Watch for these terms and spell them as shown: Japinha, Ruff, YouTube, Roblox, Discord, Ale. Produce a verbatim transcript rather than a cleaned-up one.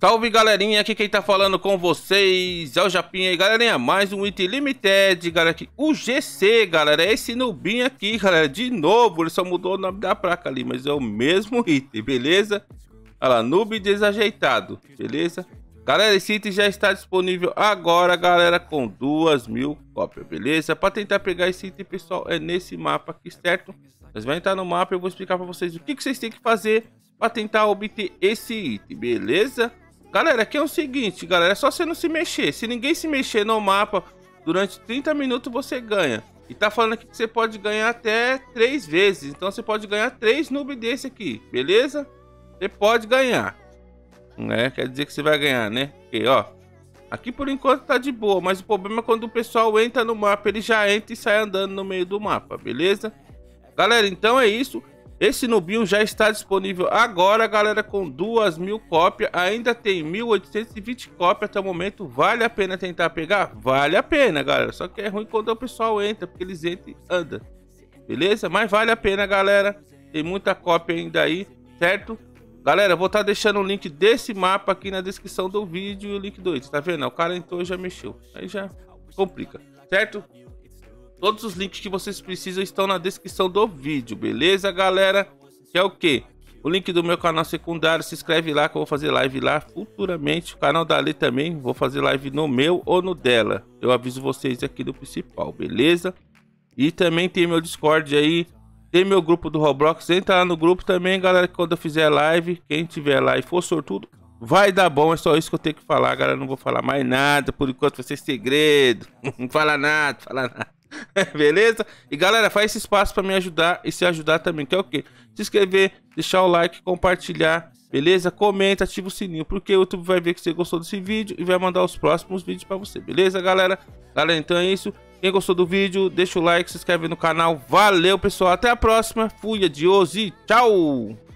Salve galerinha, aqui quem tá falando com vocês é o Japinha. E galerinha, mais um item limited, galera, aqui, o G C, galera, é esse nubinho aqui, galera, de novo. Ele só mudou o nome da placa ali, mas é o mesmo item, beleza? Olha lá, noob desajeitado, beleza? Galera, esse item já está disponível agora, galera, com duas mil cópias, beleza? Para tentar pegar esse item, pessoal, é nesse mapa aqui, certo? Vocês vão entrar no mapa e eu vou explicar para vocês o que, que vocês têm que fazer para tentar obter esse item, beleza? Galera, aqui é o seguinte, galera, é só você não se mexer. Se ninguém se mexer no mapa durante trinta minutos, você ganha. E tá falando aqui que você pode ganhar até três vezes. Então você pode ganhar três noob desse aqui, beleza? Você pode ganhar. É, quer dizer que você vai ganhar, né? Porque, ó, aqui por enquanto tá de boa, mas o problema é quando o pessoal entra no mapa, ele já entra e sai andando no meio do mapa, beleza? Galera, então é isso. Esse nubinho já está disponível agora, galera, com duas mil cópias. Ainda tem mil oitocentos e vinte cópias até o momento. Vale a pena tentar pegar? Vale a pena, galera. Só que é ruim quando o pessoal entra, porque eles entram e andam. Beleza? Mas vale a pena, galera. Tem muita cópia ainda aí, certo? Galera, eu vou estar deixando o link desse mapa aqui na descrição do vídeo e o link do item. Tá vendo? O cara entrou e já mexeu. Aí já complica, certo? Todos os links que vocês precisam estão na descrição do vídeo, beleza, galera? Que é o que? O link do meu canal secundário, se inscreve lá que eu vou fazer live lá futuramente. O canal da Ale também, vou fazer live no meu ou no dela. Eu aviso vocês aqui do principal, beleza? E também tem meu Discord aí, tem meu grupo do Roblox. Entra lá no grupo também, galera, que quando eu fizer live, quem tiver lá e for sortudo, vai dar bom. É só isso que eu tenho que falar, galera. Não vou falar mais nada, por enquanto vai ser segredo. Não fala nada, fala nada. Beleza? E galera, faz esse espaço para me ajudar e se ajudar também, que é o que? Se inscrever, deixar o like, compartilhar, beleza? Comenta, ativa o sininho, porque o YouTube vai ver que você gostou desse vídeo e vai mandar os próximos vídeos para você, beleza, galera? Galera, então é isso. Quem gostou do vídeo, deixa o like, se inscreve no canal. Valeu, pessoal. Até a próxima. Fui, adiós e tchau!